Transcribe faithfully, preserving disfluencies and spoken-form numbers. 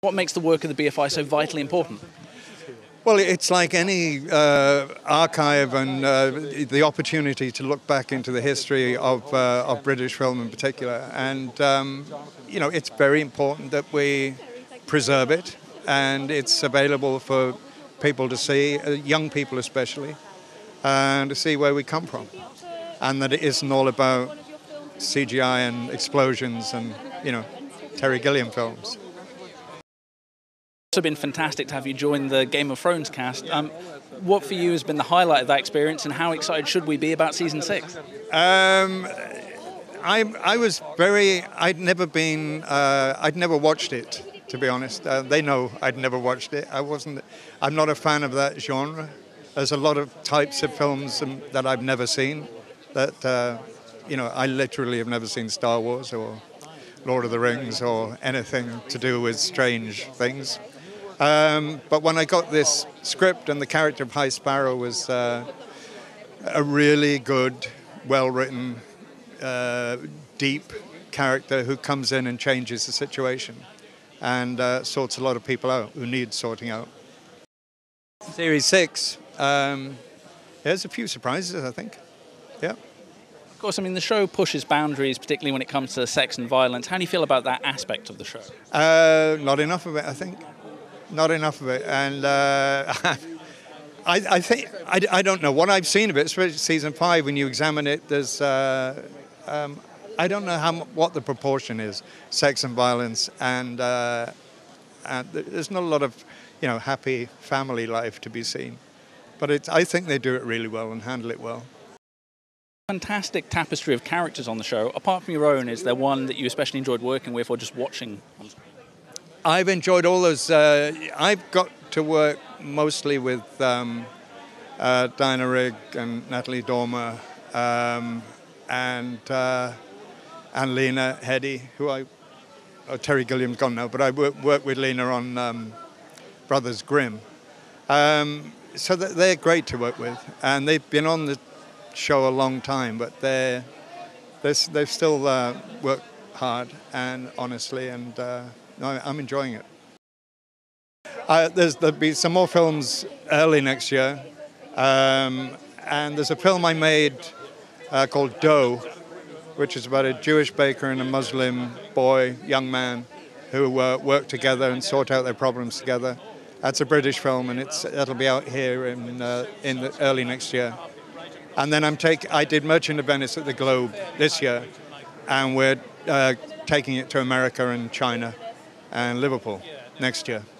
What makes the work of the B F I so vitally important? Well, it's like any uh, archive and uh, the opportunity to look back into the history of, uh, of British film in particular. And, um, you know, it's very important that we preserve it, and it's available for people to see, uh, young people especially, and uh, to see where we come from. And that it isn't all about C G I and explosions and, you know, Terry Gilliam films. It's been fantastic to have you join the Game of Thrones cast. Um, what for you has been the highlight of that experience, and how excited should we be about season six? Um, I, I was very, I'd never been, uh, I'd never watched it, to be honest. Uh, they know I'd never watched it. I wasn't, I'm not a fan of that genre. There's a lot of types of films that I've never seen that, uh, you know, I literally have never seen Star Wars or Lord of the Rings or anything to do with strange things. Um, but when I got this script, and the character of High Sparrow was uh, a really good, well-written, uh, deep character who comes in and changes the situation and uh, sorts a lot of people out who need sorting out. Series six, um, there's a few surprises, I think. Yeah. Of course, I mean, the show pushes boundaries, particularly when it comes to sex and violence. How do you feel about that aspect of the show? Uh, not enough of it, I think. Not enough of it, and uh, I, I think I, I don't know what I've seen of it. Especially season five, when you examine it, there's uh, um, I don't know how what the proportion is, sex and violence, and, uh, and there's not a lot of you know happy family life to be seen. But it's, I think they do it really well and handle it well. Fantastic tapestry of characters on the show. Apart from your own, is there one that you especially enjoyed working with, or just watching? I've enjoyed all those. Uh, I've got to work mostly with um, uh, Diana Rigg and Natalie Dormer um, and uh, and Lena Headey, who I oh, Terry Gilliam's gone now, but I work, work with Lena on um, Brothers Grimm. Um, so they're great to work with, and they've been on the show a long time, but they're, they're they've still uh, worked hard and honestly and. Uh, No, I'm enjoying it. Uh, there's, there'll be some more films early next year. Um, and there's a film I made uh, called Dough, which is about a Jewish baker and a Muslim boy, young man, who uh, work together and sort out their problems together. That's a British film, and it's, that'll be out here in, uh, in the early next year. And then I'm take, I did Merchant of Venice at the Globe this year, and we're uh, taking it to America and China and Liverpool next year.